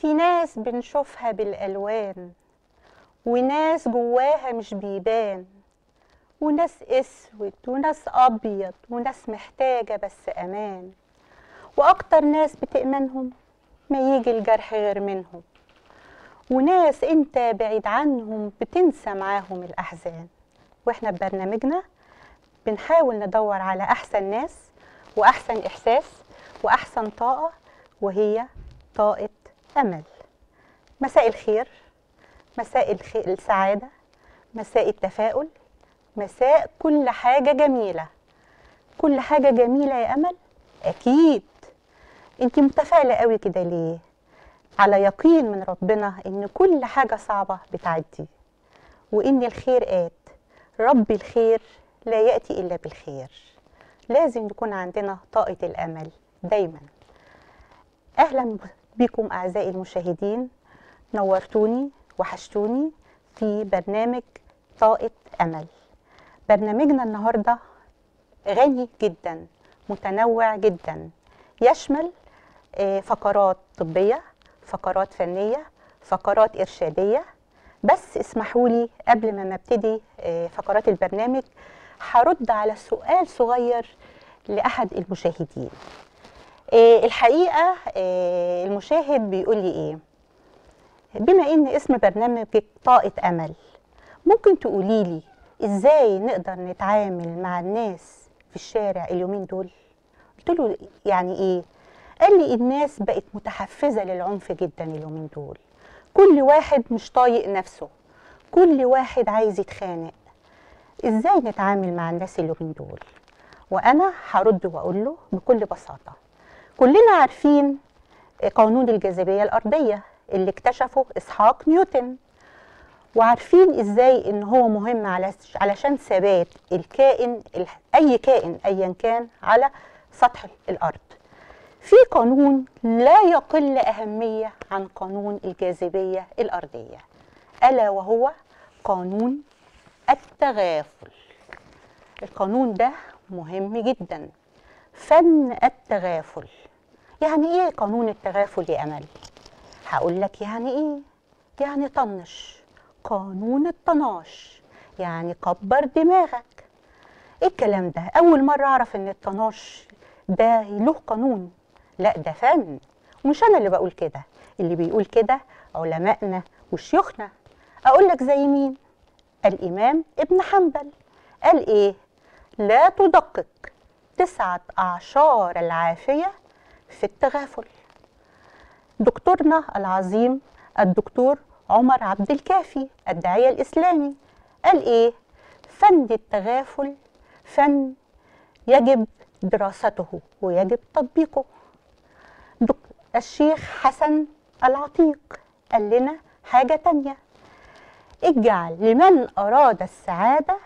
في ناس بنشوفها بالألوان وناس جواها مش بيبان، وناس اسود وناس ابيض وناس محتاجه بس امان، واكتر ناس بتأمنهم ما يجي الجرح غير منهم، وناس انت بعيد عنهم بتنسى معاهم الاحزان. واحنا ببرنامجنا بنحاول ندور على احسن ناس واحسن احساس واحسن طاقه، وهي طاقه امل. مساء الخير، مساء السعاده، مساء التفاؤل، مساء كل حاجة جميلة. كل حاجة جميلة يا أمل، أكيد أنت متفائلة قوي كده ليه؟ على يقين من ربنا إن كل حاجة صعبة بتعدي، وإن الخير آت. رب الخير لا يأتي إلا بالخير. لازم يكون عندنا طاقة الأمل دايما. أهلا بكم أعزائي المشاهدين، نورتوني وحشتوني في برنامج طاقة أمل. برنامجنا النهارده غني جدا، متنوع جدا، يشمل فقرات طبية، فقرات فنية، فقرات إرشادية. بس اسمحولي قبل ما نبتدي فقرات البرنامج هرد على سؤال صغير لأحد المشاهدين. الحقيقة المشاهد بيقول لي إيه؟ بما إن اسم برنامجك طاقة أمل، ممكن تقولي لي ازاي نقدر نتعامل مع الناس في الشارع اليومين دول؟ قلت له يعني ايه؟ قال لي الناس بقت متحفزه للعنف جدا اليومين دول، كل واحد مش طايق نفسه، كل واحد عايز يتخانق. ازاي نتعامل مع الناس اليومين دول؟ وانا هرد واقول له بكل بساطه، كلنا عارفين قانون الجاذبيه الارضيه اللي اكتشفه إسحاق نيوتن، وعارفين ازاي ان هو مهم علشان ثبات الكائن، اي كائن ايا كان، على سطح الارض. في قانون لا يقل اهميه عن قانون الجاذبيه الارضيه، الا وهو قانون التغافل. القانون ده مهم جدا، فن التغافل. يعني ايه قانون التغافل يا امل؟ هقول لك يعني ايه. يعني طنش، قانون الطناش، يعني كبر دماغك. ايه الكلام ده؟ اول مره اعرف ان الطناش ده له قانون. لا ده فن، ومش انا اللي بقول كده، اللي بيقول كده علمائنا وشيوخنا. اقول لك زي مين؟ الامام ابن حنبل. قال ايه؟ لا تدقق 9 أعشار العافيه في التغافل. دكتورنا العظيم الدكتور عمر عبد الكافي الداعية الإسلامي قال إيه؟ فن التغافل فن يجب دراسته ويجب تطبيقه. الشيخ حسن العتيق قال لنا حاجة تانية، اجعل لمن أراد السعادة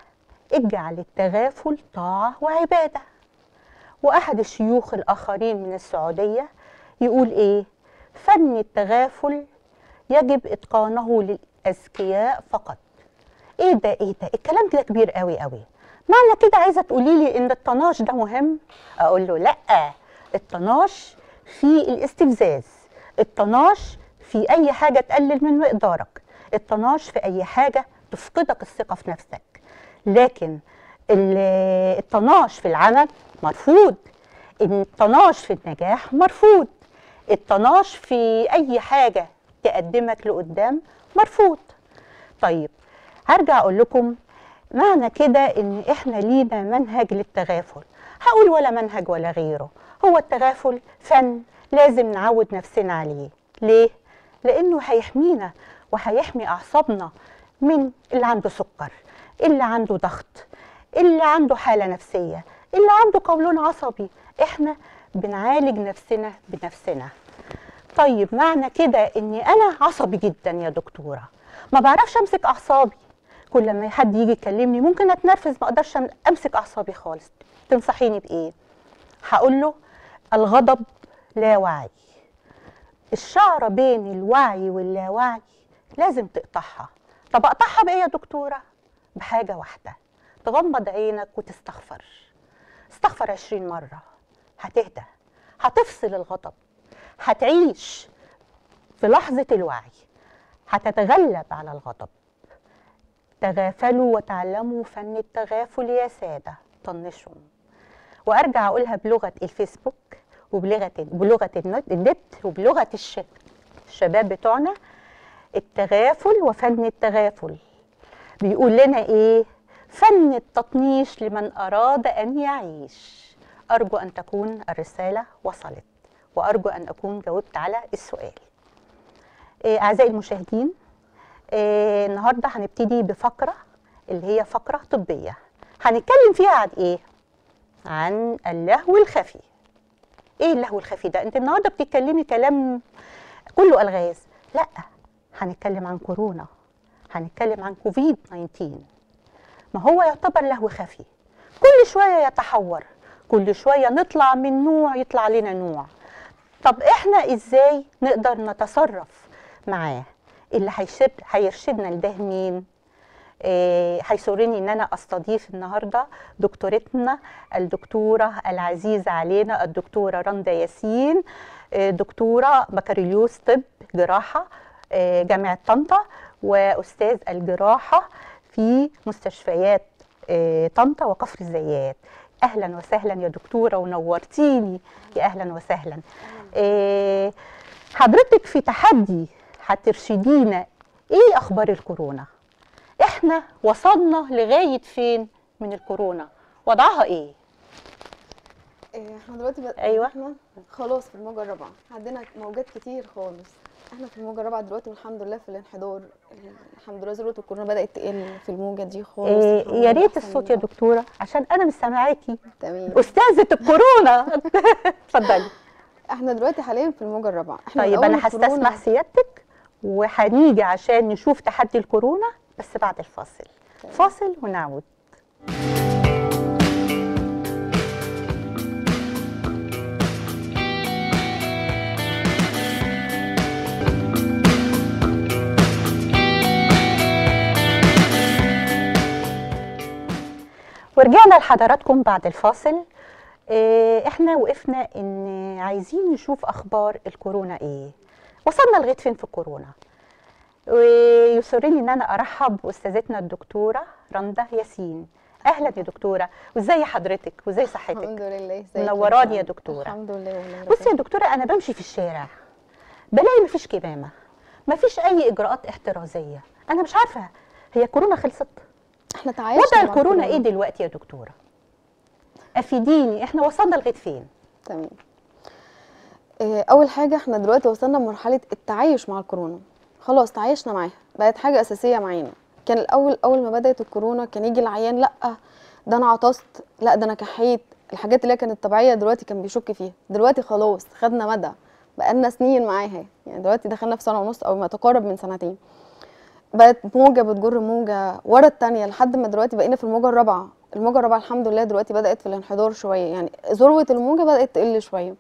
اجعل التغافل طاعة وعبادة. وأحد الشيوخ الآخرين من السعودية يقول إيه؟ فن التغافل يجب إتقانه للأذكياء فقط. إيه ده إيه ده؟ الكلام ده كبير قوي قوي. معنى كده عايزة تقولي لي إن الطناش ده مهم؟ أقول له لأ، الطناش في الاستفزاز، الطناش في أي حاجة تقلل من مقدارك، الطناش في أي حاجة تفقدك الثقة في نفسك. لكن الطناش في العمل مرفوض، الطناش في النجاح مرفوض، الطناش في أي حاجة تقدمك لقدام مرفوض. طيب هرجع اقول لكم معنى كده ان احنا لينا منهج للتغافل. هقول ولا منهج ولا غيره، هو التغافل فن لازم نعود نفسنا عليه. ليه؟ لانه هيحمينا وهيحمي اعصابنا من اللي عنده سكر، اللي عنده ضغط، اللي عنده حالة نفسية، اللي عنده قولون عصبي. احنا بنعالج نفسنا بنفسنا. طيب معنى كده اني انا عصبي جدا يا دكتوره، ما بعرفش امسك اعصابي، كل ما حد يجي يكلمني ممكن اتنرفز، ما اقدرش امسك اعصابي خالص، تنصحيني بايه؟ هقول له الغضب لا وعي، الشعره بين الوعي واللاوعي لازم تقطعها. طب اقطعها بايه يا دكتوره؟ بحاجه واحده، تغمض عينك وتستغفر. استغفر 20 مره هتهدى، هتفصل الغضب، هتعيش في لحظة الوعي هتتغلب على الغضب. تغافلوا وتعلموا فن التغافل يا سادة، طنشهم. وأرجع أقولها بلغة الفيسبوك وبلغة النت وبلغة الشباب بتوعنا. التغافل وفن التغافل بيقول لنا إيه؟ فن التطنيش لمن أراد أن يعيش. أرجو أن تكون الرسالة وصلت، وأرجو أن أكون جاوبت على السؤال. أعزائي المشاهدين، النهاردة هنبتدي بفقرة اللي هي فقرة طبية، هنتكلم فيها عن إيه؟ عن اللهو الخفي. إيه اللهو الخفي ده؟ أنت النهاردة بتتكلمي كلام كله ألغاز. لأ، هنتكلم عن كورونا، هنتكلم عن كوفيد 19. ما هو يعتبر لهو خفي، كل شوية يتحور، كل شوية نطلع من نوع يطلع لنا نوع. طب إحنا إزاي نقدر نتصرف معاه؟ اللي هيرشدنا لده مين؟ هيسرني إن أنا أستضيف النهاردة دكتورتنا الدكتورة العزيزة علينا الدكتورة رندا ياسين، دكتورة بكالوريوس طب جراحة جامعة طنطا، وأستاذ الجراحة في مستشفيات طنطا وكفر الزيات. أهلا وسهلا يا دكتورة ونورتيني. يا أهلا وسهلا. حضرتك في تحدي هترشدينا إيه أخبار الكورونا؟ إحنا وصلنا لغاية فين من الكورونا؟ وضعها إيه؟ إحنا دلوقتي أيوة إحنا خلاص في الموجة الرابعة، عندنا موجات كتير خالص. إحنا في الموجة الرابعة دلوقتي والحمد لله في الانحدار، الحمد لله ذروة الكورونا بدأت تقل في الموجة دي خالص. يا ريت الصوت يا دكتورة عشان أنا مش سامعاكي. تمام أستاذة الكورونا. اتفضلي. إحنا دلوقتي حاليا في الموجة الرابعة. طيب أنا هستسمح سيادتك وهنيجي عشان نشوف تحدي الكورونا بس بعد الفاصل. تمام. فاصل ونعود. ورجعنا لحضراتكم بعد الفاصل. احنا وقفنا ان عايزين نشوف اخبار الكورونا ايه، وصلنا لغايه فين في الكورونا. ويسرني ان انا ارحب باستاذتنا الدكتوره رندا ياسين. اهلا يا دكتوره، وازاي حضرتك وازاي صحتك؟ الحمد لله. ازيك؟ منوراني يا دكتوره. الحمد لله. والله بصي يا دكتوره، انا بمشي في الشارع بلاقي مفيش كمامه، مفيش اي اجراءات احترازيه، انا مش عارفه هي كورونا خلصت؟ احنا تعايشنا وضع الكورونا ايه دلوقتي يا دكتوره؟ افيديني، احنا وصلنا لغايه فين؟ تمام. اول حاجه احنا دلوقتي وصلنا لمرحله التعايش مع الكورونا، خلاص تعايشنا معاها، بقت حاجه اساسيه معانا. كان الاول اول ما بدات الكورونا كان يجي العيان، لا ده انا عطست، لا ده انا كحيت، الحاجات اللي كانت طبيعيه دلوقتي كان بيشك فيها. دلوقتي خلاص خدنا مدى، بقالنا سنين معاها، يعني دلوقتي دخلنا في سنه ونص او ما تقارب من سنتين. بقت موجه بتجر موجه ورا الثانيه لحد ما دلوقتي بقينا في الموجه الرابعه. الموجه الرابعه الحمد لله دلوقتي بدات في الانحدار شويه، يعني ذروه الموجه بدات تقل شويه،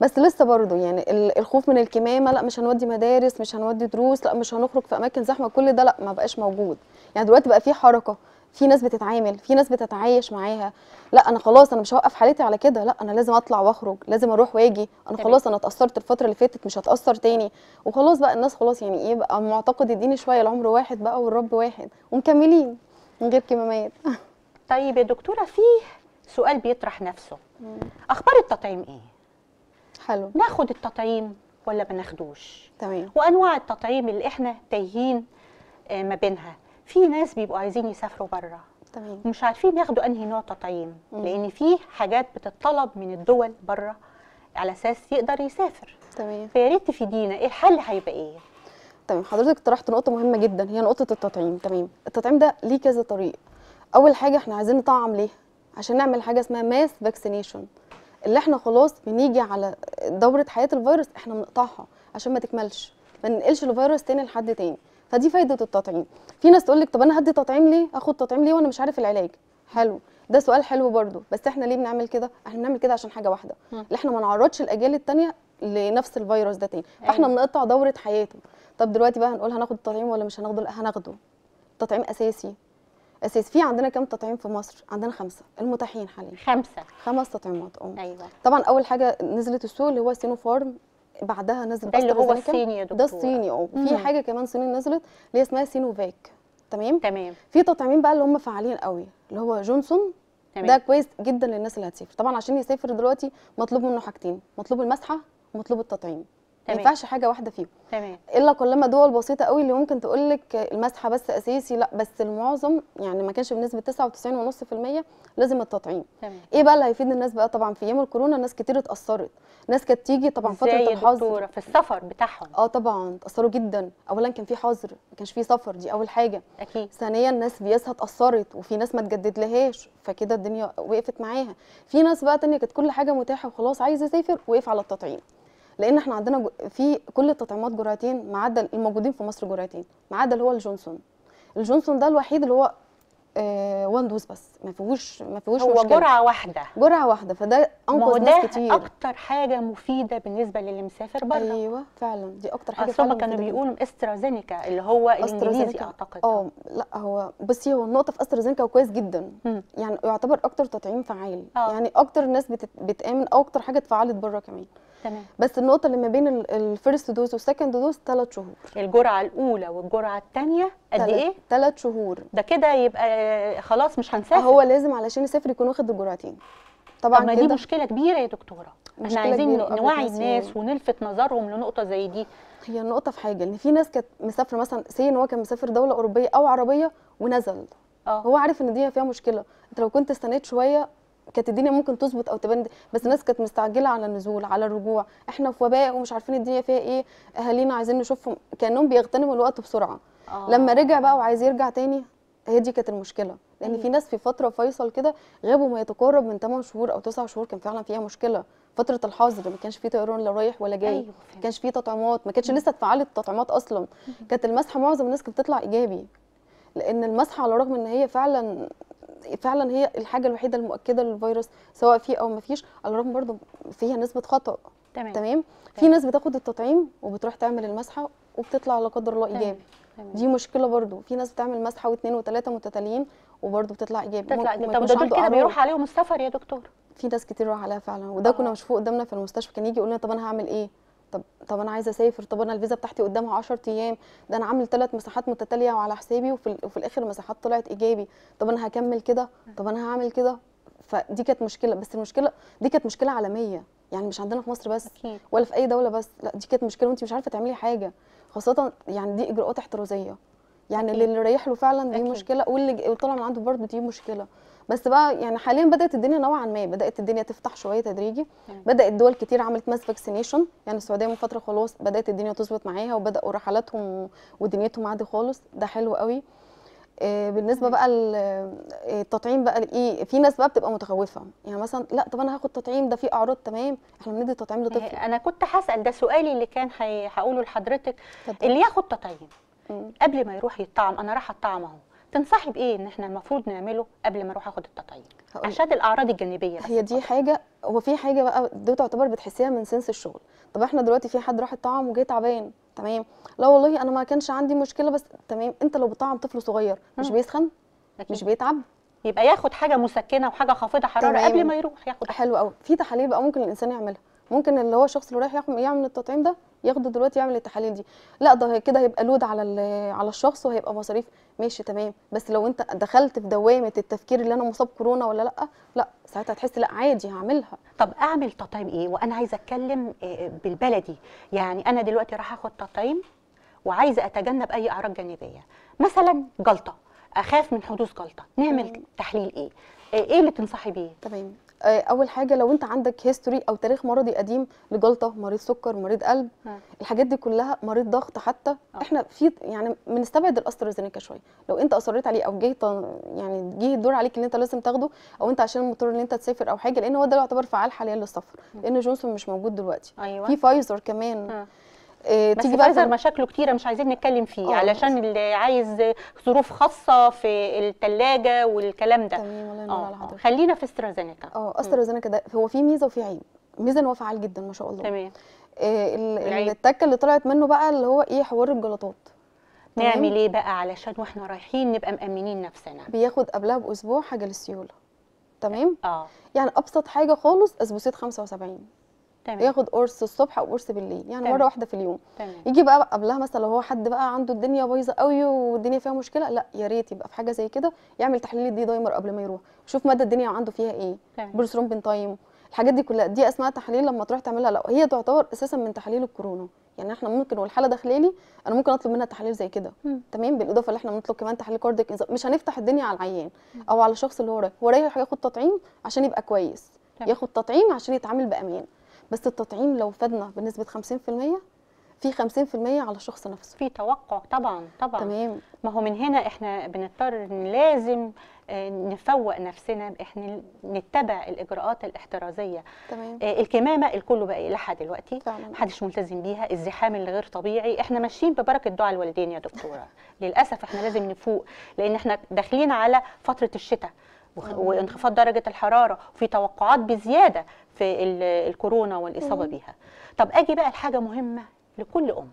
بس لسه برضو يعني الخوف من الكمامه، لا مش هنودي مدارس، مش هنودي دروس، لا مش هنخرج في اماكن زحمه، كل ده لا ما بقاش موجود. يعني دلوقتي بقى في حركه، في ناس بتتعامل، في ناس بتتعايش معاها. لا انا خلاص انا مش هوقف حالتي على كده، لا انا لازم اطلع واخرج، لازم اروح واجي، انا خلاص انا اتاثرت الفتره اللي فاتت مش هتاثر تاني. وخلاص بقى الناس خلاص يعني ايه بقى، معتقد الدين شويه العمر واحد بقى والرب واحد، ومكملين من غير كمامات. طيب يا دكتوره، في سؤال بيطرح نفسه، اخبار التطعيم ايه؟ حلو، ناخد التطعيم ولا ما ناخدوش؟ تمام. وانواع التطعيم اللي احنا تايهين ما بينها. في ناس بيبقوا عايزين يسافروا بره، تمام، ومش عارفين ياخدوا انهي نوع تطعيم، لان في حاجات بتطلب من الدول بره على اساس يقدر يسافر. تمام. فيا ريت تفيدينا ايه الحل هيبقى ايه؟ تمام، حضرتك طرحت نقطه مهمه جدا، هي نقطه التطعيم. تمام. التطعيم ده ليه كذا طريق. اول حاجه احنا عايزين نطعم ليه؟ عشان نعمل حاجه اسمها ماس فاكسينيشن، اللي احنا خلاص بنيجي على دوره حياه الفيروس احنا بنقطعها عشان ما تكملش، ما ننقلش الفيروس تاني لحد تاني. فدي فايده التطعيم. في ناس تقول لك طب انا هدي تطعيم ليه؟ اخد تطعيم ليه وانا مش عارف العلاج؟ حلو، ده سؤال حلو برضو، بس احنا ليه بنعمل كده؟ احنا بنعمل كده عشان حاجه واحده، اللي احنا ما نعرضش الاجيال الثانيه لنفس الفيروس ده تاني، فاحنا بنقطع دوره حياته. طب دلوقتي بقى هنقول هناخد التطعيم ولا مش هناخده؟ لا هناخده. تطعيم اساسي. اساس. في عندنا كام تطعيم في مصر؟ عندنا 5 المتاحين حاليا. 5 تطعيمات. ايوه. طبعا اول حاجه نزلت السوق اللي هو سينوفارم بعدها نزل اللي هو الصيني يا دكتور. ده الصيني وفي حاجه كمان صيني نزلت اللي هي اسمها سينوفاك. تمام. في تطعيمين بقى اللي هم فعالين قوي اللي هو جونسون. تمام. ده كويس جدا للناس اللي هتسافر. طبعا عشان يسافر دلوقتي مطلوب منه حاجتين، مطلوب المسحه ومطلوب التطعيم. ما ينفعش حاجه واحده فيهم. تمام. الا كلما دول بسيطه قوي اللي ممكن تقول لك المسحه بس اساسي، لا بس المعظم يعني ما كانش بنسبه 99.5% لازم التطعيم. تمام. ايه بقى اللي هيفيد الناس بقى؟ طبعا في ايام الكورونا ناس كتير اتاثرت، ناس كانت تيجي طبعا فتره الحظر في السفر بتاعهم. طبعا اتاثروا جدا. اولا كان في حظر، ما كانش في سفر، دي اول حاجه. اكيد. ثانيا ناس بياسها اتاثرت وفي ناس ما تجدد لهاش، فكده الدنيا وقفت معاها. في ناس بقى ثانيه كانت كل حاجه متاحه وخلاص عايزه اسافر وقف على التطعيم، لان احنا عندنا في كل التطعيمات جرعتين ما عدا الموجودين في مصر جرعتين ما عدا اللي هو الجونسون. الجونسون ده الوحيد اللي هو وان دوز بس، ما فيهوش هو مشكلة. جرعه واحده فده انقذ ناس كتير. اكتر حاجه مفيده بالنسبه للي مسافر بره. ايوه فعلا دي اكتر حاجه فعلا. كانوا بيقولوا استرازينيكا اللي هو الانجليزي اعتقد. لا هو بصي هو النقطه في استرازينيكا كويس جدا. يعني يعتبر اكتر تطعيم فعال. يعني اكتر ناس بتامن او اكتر حاجه اتفعلت بره كمان. تمام. بس النقطه اللي ما بين الفيرست دوز والسكند دوز 3 شهور. الجرعه الاولى والجرعه الثانيه قد ايه؟ 3 شهور. ده كده يبقى خلاص مش هنسافر. هو لازم علشان يسافر يكون واخد الجرعتين طبعا. طب دي مشكله كبيره يا دكتوره، احنا عايزين نوعي الناس ونلفت نظرهم لنقطه زي دي. هي النقطه في حاجه ان في ناس كانت مسافره مثلا ان هو كان مسافر دوله اوروبيه او عربيه ونزل. هو عارف ان دي فيها مشكله، انت لو كنت استنيت شويه كانت الدنيا ممكن تظبط او تبان، بس الناس كانت مستعجله على النزول على الرجوع. احنا في وباء ومش عارفين الدنيا فيها ايه، اهالينا عايزين نشوفهم، كانهم بيغتنموا الوقت بسرعه. لما رجع بقى وعايز يرجع تاني، هي دي كانت المشكله. لان في ناس في فتره فيصل كده غابوا ما يتقارب من 8 شهور او 9 شهور، كان فعلا فيها مشكله. فتره الحظر ما كانش فيه طيران لا رايح ولا جاي. ما كانش فيه تطعيمات، ما كانتش لسه اتفعلت التطعيمات اصلا. كانت المسحه معظم الناس كانت بتطلع ايجابي، لان المسحه على الرغم ان هي فعلا هي الحاجه الوحيده المؤكده للفيروس سواء فيه او ما فيش، على الرغم برضه فيها نسبه خطا. تمام. في ناس بتاخد التطعيم وبتروح تعمل المسحه وبتطلع لا قدر الله ايجابي. دي مشكله برضه. في ناس بتعمل مسحه واثنين وثلاثه متتاليين وبرضه بتطلع ايجابي. طب ده كده بيروح عليهم السفر يا دكتور. في ناس كتير راح عليها فعلا، وده كنا مشفوق قدامنا في المستشفى. كان يجي يقول لنا طب انا هعمل ايه؟ طب انا عايزه اسافر، طب انا الفيزا بتاعتي قدامها 10 ايام، ده انا عامل 3 مساحات متتاليه وعلى حسابي وفي الاخر المساحات طلعت ايجابي، طب انا هكمل كده، طب انا هعمل كده. فدي كانت مشكله، بس المشكله دي كانت مشكله عالميه، يعني مش عندنا في مصر بس. أكيد. ولا في اي دوله بس، لا دي كانت مشكله وانت مش عارفه تعملي حاجه، خاصه يعني دي اجراءات احترازيه. يعني اللي رايح له فعلا دي أكيد. مشكله، واللي طلع من عنده برضه دي مشكله. بس بقى يعني حاليا بدات الدنيا نوعا ما، بدات الدنيا تفتح شويه تدريجي. بدات دول كتير عملت ماس فاكسينيشن، يعني السعوديه من فتره خلاص بدات الدنيا تظبط معاها وبداوا رحلاتهم ودنيتهم عادي خالص، ده حلو قوي. بالنسبه بقى التطعيم بقى ايه، في ناس بقى بتبقى متخوفه، يعني مثلا لا طب انا هاخد تطعيم ده فيه اعراض. تمام، احنا بندي التطعيم لطفل. انا كنت هسال، ده سؤالي اللي كان هقوله لحضرتك. اللي ياخد تطعيم قبل ما يروح يتطعم، انا راح اتطعم اهو، تنصحي بايه ان احنا المفروض نعمله قبل ما اروح اخد التطعيم عشان الاعراض الجانبيه بس؟ هي دي حاجه، هو في حاجه بقى دي تعتبر بتحسيها من سنس الشغل. طب احنا دلوقتي في حد راح الطعام وجاي تعبان. تمام. لا والله انا ما كانش عندي مشكله بس. تمام. انت لو بتطعم طفل صغير مش بيسخن أكيد. مش بيتعب، يبقى ياخد حاجه مسكنه وحاجه خافضه حراره. تمام. قبل ما يروح ياخد. حلو قوي. في تحاليل بقى ممكن الانسان يعملها، ممكن اللي هو الشخص اللي رايح يعمل التطعيم ده ياخده دلوقتي يعمل التحاليل دي. لا ده كده هيبقى لود على الشخص وهيبقى مصاريف. ماشي تمام، بس لو انت دخلت في دوامه التفكير اللي انا مصاب كورونا ولا لا ساعتها هتحس لا عادي هعملها. طب اعمل تطعيم ايه؟ وانا عايزه اتكلم بالبلدي، يعني انا دلوقتي راح اخد تطعيم وعايزه اتجنب اي اعراض جانبيه، مثلا جلطه، اخاف من حدوث جلطه، نعمل تحليل ايه؟ ايه اللي تنصحي بيه؟ تمام. اول حاجه لو انت عندك هيستوري او تاريخ مرضي قديم لجلطه، مريض سكر، مريض قلب، الحاجات دي كلها، مريض ضغط حتى. احنا في يعني بنستبعد الاسترازينيكا شويه. لو انت اصريت عليه او جه يعني جه الدور عليك ان انت لازم تاخده، او انت عشان مضطر ان انت تسافر او حاجه، لان هو ده يعتبر فعال حاليا للسفر، لان جونسون مش موجود دلوقتي. أيوة. في فايزر كمان. بس فايزر مشاكله كتيره مش عايزين نتكلم فيه. علشان اللي عايز ظروف خاصه في الثلاجه والكلام ده. تمام. والله ينور على حضرتك. خلينا في استرازينيكا. استرازينيكا ده هو فيه ميزه وفيه عيب. ميزه ان هو فعال جدا ما شاء الله. تمام. التكه اللي طلعت منه بقى اللي هو ايه، حوار الجلطات. نعمل ايه بقى علشان واحنا رايحين نبقى مأمنين نفسنا؟ بياخد قبلها باسبوع حاجه للسيوله. تمام. يعني ابسط حاجه خالص أسبوسيت 75. تمام. ياخد قرص الصبح او قرص بالليل، يعني تمام. مره واحده في اليوم. تمام. يجي بقى قبلها مثلا لو هو حد بقى عنده الدنيا بايظه قوي والدنيا فيها مشكله، لا يا ريت يبقى في حاجه زي كده يعمل تحليل دي دايمر قبل ما يروح، يشوف مدى الدنيا عنده فيها ايه، بروسروم بنتايم، الحاجات دي كلها دي اسمها تحاليل لما تروح تعملها. لا هي تعتبر اساسا من تحاليل الكورونا، يعني احنا ممكن والحاله داخلالي انا ممكن اطلب منها تحاليل زي كده، تمام. بالاضافه اللي احنا بنطلب كمان تحاليل كارديك انزيم. مش هنفتح الدنيا على العيان او على الشخص اللي هو رايح، هو رايح ياخد تطعيم عشان يبقى كويس، ياخد تطعيم عشان يتعامل بامان. بس التطعيم لو فادنا بنسبه 50% في 50% على الشخص نفسه، في توقع طبعا طبعا تمام. ما هو من هنا احنا بنضطر لازم نفوق نفسنا، احنا نتبع الاجراءات الاحترازيه. تمام. الكمامه الكل بقى لحد دلوقتي محدش ملتزم بيها، الزحام اللي غير طبيعي، احنا ماشيين ببركه دعاء الوالدين يا دكتوره. للاسف احنا لازم نفوق، لان احنا داخلين على فتره الشتاء وانخفاض درجه الحراره، وفي توقعات بزياده في الكورونا والاصابه بيها. طب اجي بقى لحاجه مهمه لكل ام،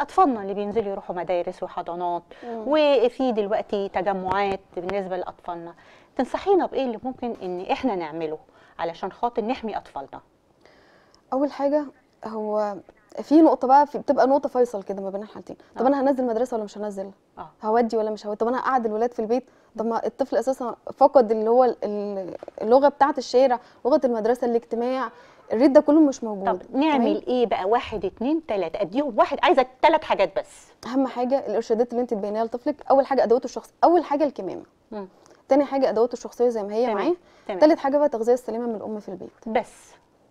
اطفالنا اللي بينزلوا يروحوا مدارس وحضانات وفي دلوقتي تجمعات بالنسبه لاطفالنا، تنصحينا بايه اللي ممكن ان احنا نعمله علشان خاطر نحمي اطفالنا؟ اول حاجه هو في نقطه بقى بتبقى نقطه فيصل كده ما بين الحالتين. طب انا هنزل مدرسه ولا مش هنزل؟ هودي ولا مش هودي؟ طب انا هقعد الولاد في البيت؟ طب ما الطفل اساسا فقد اللي هو اللغه بتاعه الشارع، لغه المدرسه، الاجتماع، الريد ده كله مش موجود. طب نعمل تمام؟ ايه بقى؟ 1 2 3 اديهم واحد، عايزه 3 حاجات بس. اهم حاجه الارشادات اللي انت تبينيها لطفلك، اول حاجه ادواته الشخصيه، اول حاجه الكمامه، تاني حاجه ادواته الشخصيه زي ما هي معاه، تالت حاجه بقى التغذيه السليمه من الام في البيت.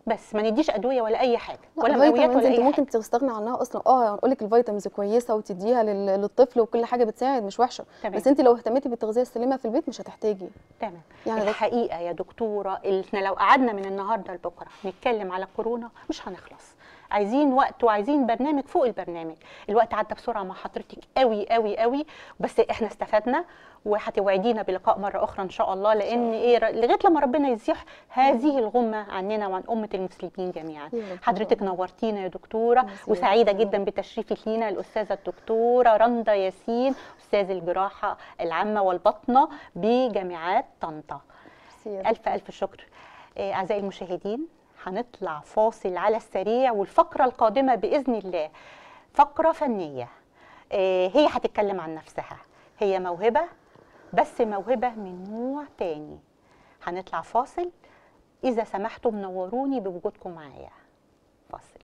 بس ما نديش ادويه ولا اي حاجه ولا مقويات ولا اي حاجه. ممكن تستغنى عنها اصلا. هنقول لك الفيتامينز كويسه وتديها للطفل وكل حاجه بتساعد مش وحشه، بس انت لو اهتميتي بالتغذيه السليمه في البيت مش هتحتاجي. تمام. يعني الحقيقه يا دكتوره احنا لو قعدنا من النهارده لبكره نتكلم على الكورونا مش هنخلص، عايزين وقت وعايزين برنامج فوق البرنامج. الوقت عدى بسرعه مع حضرتك قوي قوي قوي، بس احنا استفدنا، وهتوعدينا بلقاء مره اخرى ان شاء الله، لان ايه لغايه لما ربنا يزيح هذه الغمه عننا وعن امه المسلمين جميعا. حضرتك نورتينا يا دكتوره، وسعيده جدا بتشريفك لينا الاستاذه الدكتوره رندا ياسين، استاذ الجراحه العامه والبطنه بجامعات طنطا. الف الف شكر. اعزائي المشاهدين هنطلع فاصل على السريع، والفقرة القادمة بإذن الله فقرة فنية، هي هتتكلم عن نفسها، هي موهبة، بس موهبة من نوع تاني. هنطلع فاصل، إذا سمحتم نوروني بوجودكم معايا. فاصل.